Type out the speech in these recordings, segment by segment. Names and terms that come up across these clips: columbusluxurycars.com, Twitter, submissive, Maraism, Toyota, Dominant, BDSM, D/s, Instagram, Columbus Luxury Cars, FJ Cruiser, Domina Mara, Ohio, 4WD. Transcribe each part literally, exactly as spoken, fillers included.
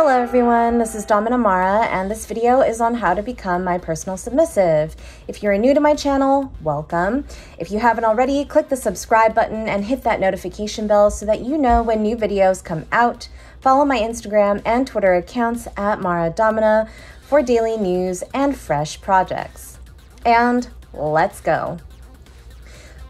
Hello everyone, this is Domina Mara, and this video is on how to become my personal submissive. If you're new to my channel, welcome. If you haven't already, click the subscribe button and hit that notification bell so that you know when new videos come out. Follow my Instagram and Twitter accounts at Mara Domina for daily news and fresh projects. And let's go.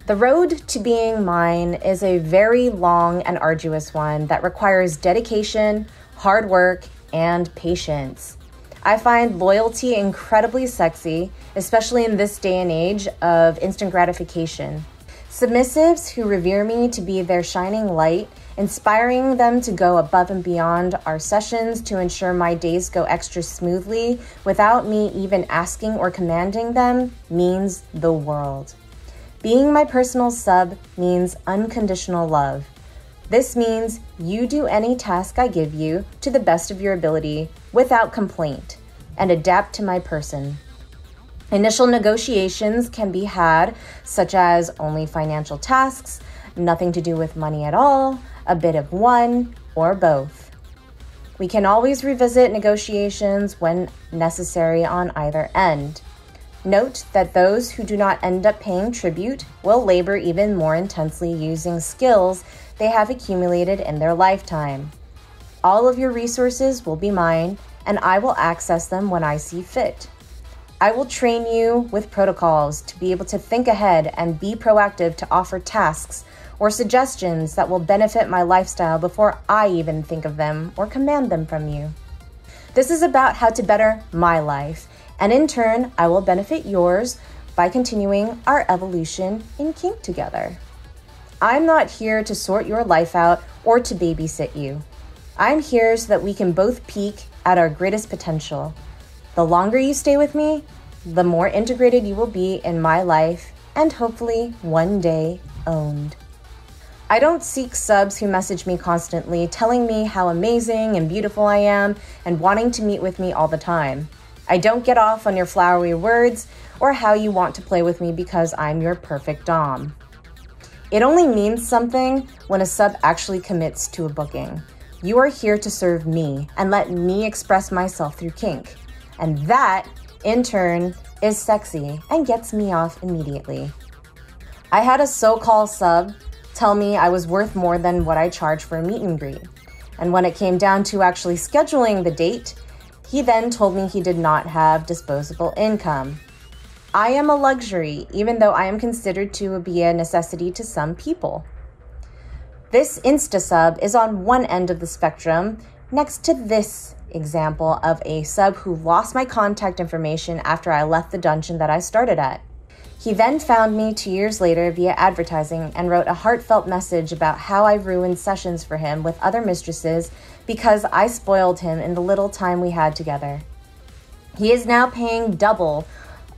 The road to being mine is a very long and arduous one that requires dedication, hard work, and patience. I find loyalty incredibly sexy, especially in this day and age of instant gratification. Submissives who revere me to be their shining light, inspiring them to go above and beyond our sessions to ensure my days go extra smoothly without me even asking or commanding them, means the world. Being my personal sub means unconditional love. This means you do any task I give you to the best of your ability without complaint and adapt to my person. Initial negotiations can be had, such as only financial tasks, nothing to do with money at all, a bit of one, or both. We can always revisit negotiations when necessary on either end. Note that those who do not end up paying tribute will labor even more intensely using skills they have accumulated in their lifetime. All of your resources will be mine, and I will access them when I see fit. I will train you with protocols to be able to think ahead and be proactive to offer tasks or suggestions that will benefit my lifestyle before I even think of them or command them from you. This is about how to better my life, and in turn, I will benefit yours by continuing our evolution in kink together. I'm not here to sort your life out or to babysit you. I'm here so that we can both peak at our greatest potential. The longer you stay with me, the more integrated you will be in my life and hopefully one day owned. I don't seek subs who message me constantly telling me how amazing and beautiful I am and wanting to meet with me all the time. I don't get off on your flowery words or how you want to play with me because I'm your perfect dom. It only means something when a sub actually commits to a booking. You are here to serve me and let me express myself through kink. And that, in turn, is sexy and gets me off immediately. I had a so-called sub tell me I was worth more than what I charge for a meet and greet. And when it came down to actually scheduling the date, he then told me he did not have disposable income. I am a luxury, even though I am considered to be a necessity to some people. This insta-sub is on one end of the spectrum, next to this example of a sub who lost my contact information after I left the dungeon that I started at. He then found me two years later via advertising and wrote a heartfelt message about how I ruined sessions for him with other mistresses because I spoiled him in the little time we had together. He is now paying double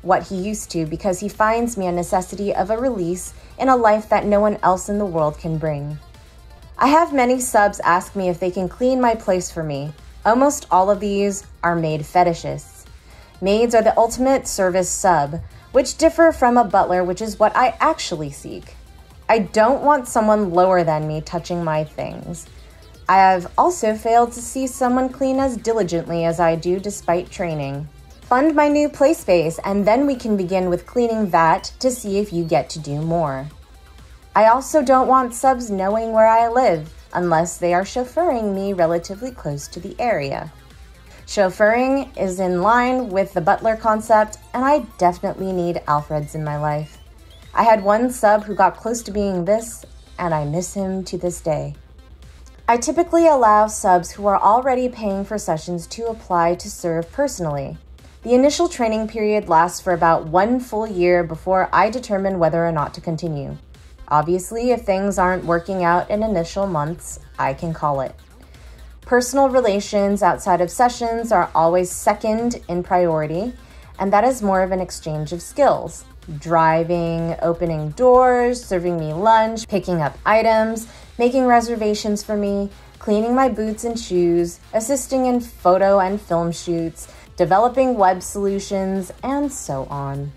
what he used to because he finds me a necessity of a release in a life that no one else in the world can bring. I have many subs ask me if they can clean my place for me. Almost all of these are maid fetishists. Maids are the ultimate service sub, which differ from a butler, which is what I actually seek. I don't want someone lower than me touching my things. I have also failed to see someone clean as diligently as I do despite training. Fund my new play space, and then we can begin with cleaning that to see if you get to do more. I also don't want subs knowing where I live, unless they are chauffeuring me relatively close to the area. Chauffeuring is in line with the butler concept, and I definitely need Alfreds in my life. I had one sub who got close to being this, and I miss him to this day. I typically allow subs who are already paying for sessions to apply to serve personally. The initial training period lasts for about one full year before I determine whether or not to continue. Obviously, if things aren't working out in initial months, I can call it. Personal relations outside of sessions are always second in priority, and that is more of an exchange of skills. Driving, opening doors, serving me lunch, picking up items, making reservations for me, cleaning my boots and shoes, assisting in photo and film shoots, developing web solutions, and so on.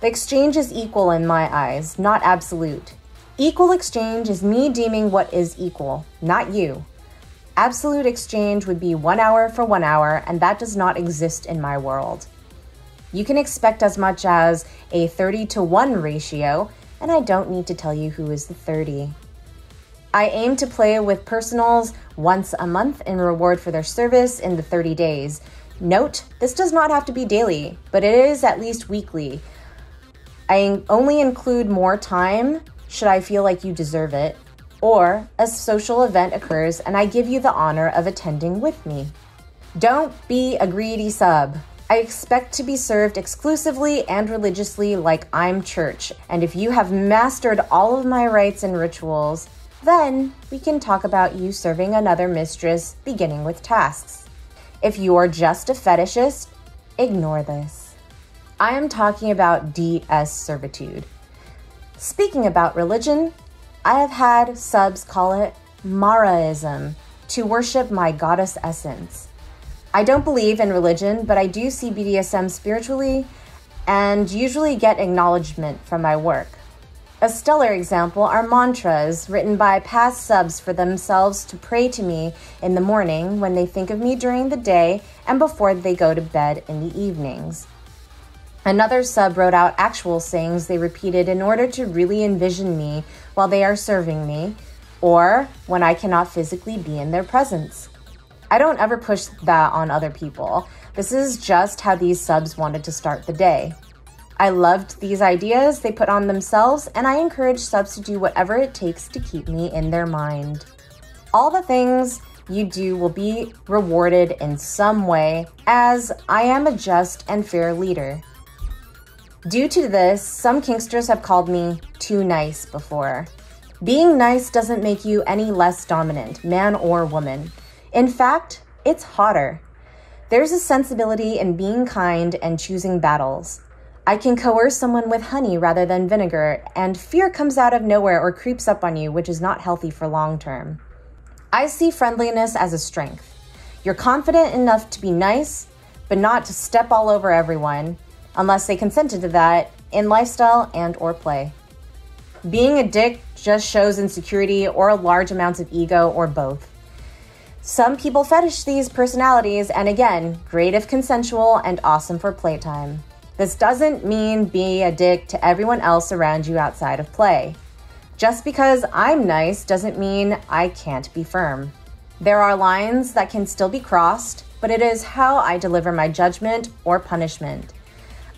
The exchange is equal in my eyes, not absolute. Equal exchange is me deeming what is equal, not you. Absolute exchange would be one hour for one hour, and that does not exist in my world. You can expect as much as a thirty to one ratio, and I don't need to tell you who is the thirty. I aim to play with personals once a month in reward for their service in the thirty days. Note, this does not have to be daily, but it is at least weekly. I only include more time should I feel like you deserve it, or a social event occurs and I give you the honor of attending with me. Don't be a greedy sub. I expect to be served exclusively and religiously like I'm church, and if you have mastered all of my rites and rituals, then we can talk about you serving another mistress, beginning with tasks. If you are just a fetishist, ignore this. I am talking about D S servitude. Speaking about religion, I have had subs call it Maraism, to worship my goddess essence. I don't believe in religion, but I do see B D S M spiritually and usually get acknowledgement from my work. A stellar example are mantras written by past subs for themselves to pray to me in the morning when they think of me during the day and before they go to bed in the evenings. Another sub wrote out actual sayings they repeated in order to really envision me while they are serving me or when I cannot physically be in their presence. I don't ever push that on other people. This is just how these subs wanted to start the day. I loved these ideas they put on themselves, and I encourage subs to do whatever it takes to keep me in their mind. All the things you do will be rewarded in some way, as I am a just and fair leader. Due to this, some kinksters have called me too nice before. Being nice doesn't make you any less dominant, man or woman. In fact, it's hotter. There's a sensibility in being kind and choosing battles. I can coerce someone with honey rather than vinegar, and fear comes out of nowhere or creeps up on you, which is not healthy for long term. I see friendliness as a strength. You're confident enough to be nice, but not to step all over everyone, unless they consented to that in lifestyle and or play. Being a dick just shows insecurity or large amounts of ego or both. Some people fetish these personalities, and again, great if consensual and awesome for playtime. This doesn't mean be a dick to everyone else around you outside of play. Just because I'm nice doesn't mean I can't be firm. There are lines that can still be crossed, but it is how I deliver my judgment or punishment.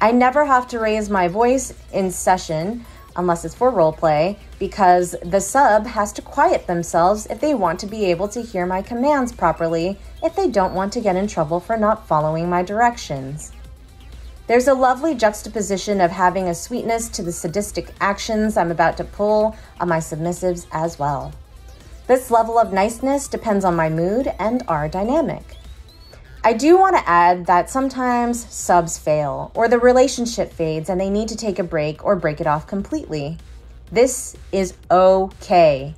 I never have to raise my voice in session, unless it's for roleplay, because the sub has to quiet themselves if they want to be able to hear my commands properly, if they don't want to get in trouble for not following my directions. There's a lovely juxtaposition of having a sweetness to the sadistic actions I'm about to pull on my submissives as well. This level of niceness depends on my mood and our dynamic. I do want to add that sometimes subs fail, or the relationship fades and they need to take a break or break it off completely. This is okay.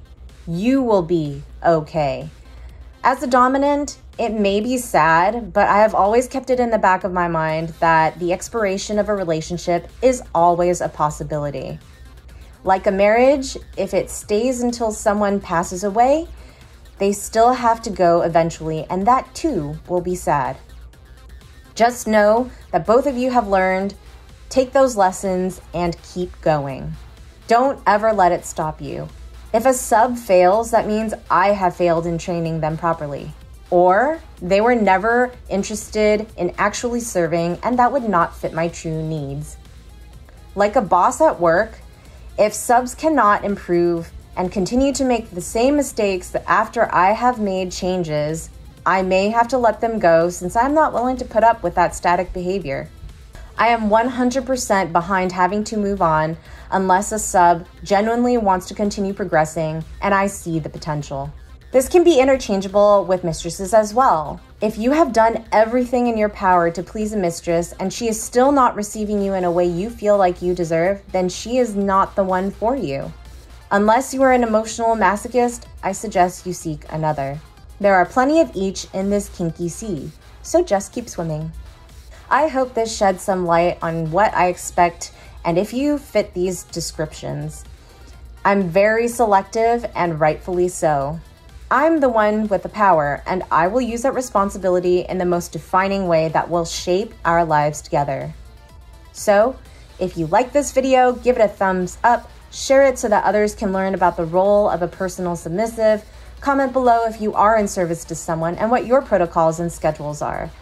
You will be okay. As a dominant, it may be sad, but I have always kept it in the back of my mind that the expiration of a relationship is always a possibility. Like a marriage, if it stays until someone passes away, they still have to go eventually, and that too will be sad. Just know that both of you have learned, take those lessons, and keep going. Don't ever let it stop you. If a sub fails, that means I have failed in training them properly. Or they were never interested in actually serving, and that would not fit my true needs. Like a boss at work, if subs cannot improve and continue to make the same mistakes that after I have made changes, I may have to let them go since I'm not willing to put up with that static behavior. I am one hundred percent behind having to move on unless a sub genuinely wants to continue progressing and I see the potential. This can be interchangeable with mistresses as well. If you have done everything in your power to please a mistress and she is still not receiving you in a way you feel like you deserve, then she is not the one for you. Unless you are an emotional masochist, I suggest you seek another. There are plenty of each in this kinky sea, so just keep swimming. I hope this sheds some light on what I expect and if you fit these descriptions. I'm very selective and rightfully so. I'm the one with the power, and I will use that responsibility in the most defining way that will shape our lives together. So, if you like this video, give it a thumbs up, share it so that others can learn about the role of a personal submissive, comment below if you are in service to someone and what your protocols and schedules are.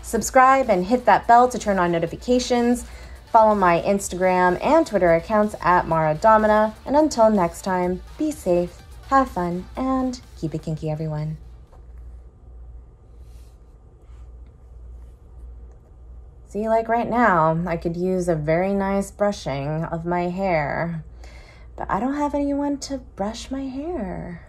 Subscribe and hit that bell to turn on notifications. Follow my Instagram and Twitter accounts at Mara Domina. And until next time, be safe, have fun, and keep it kinky, everyone. See, like right now, I could use a very nice brushing of my hair, but I don't have anyone to brush my hair.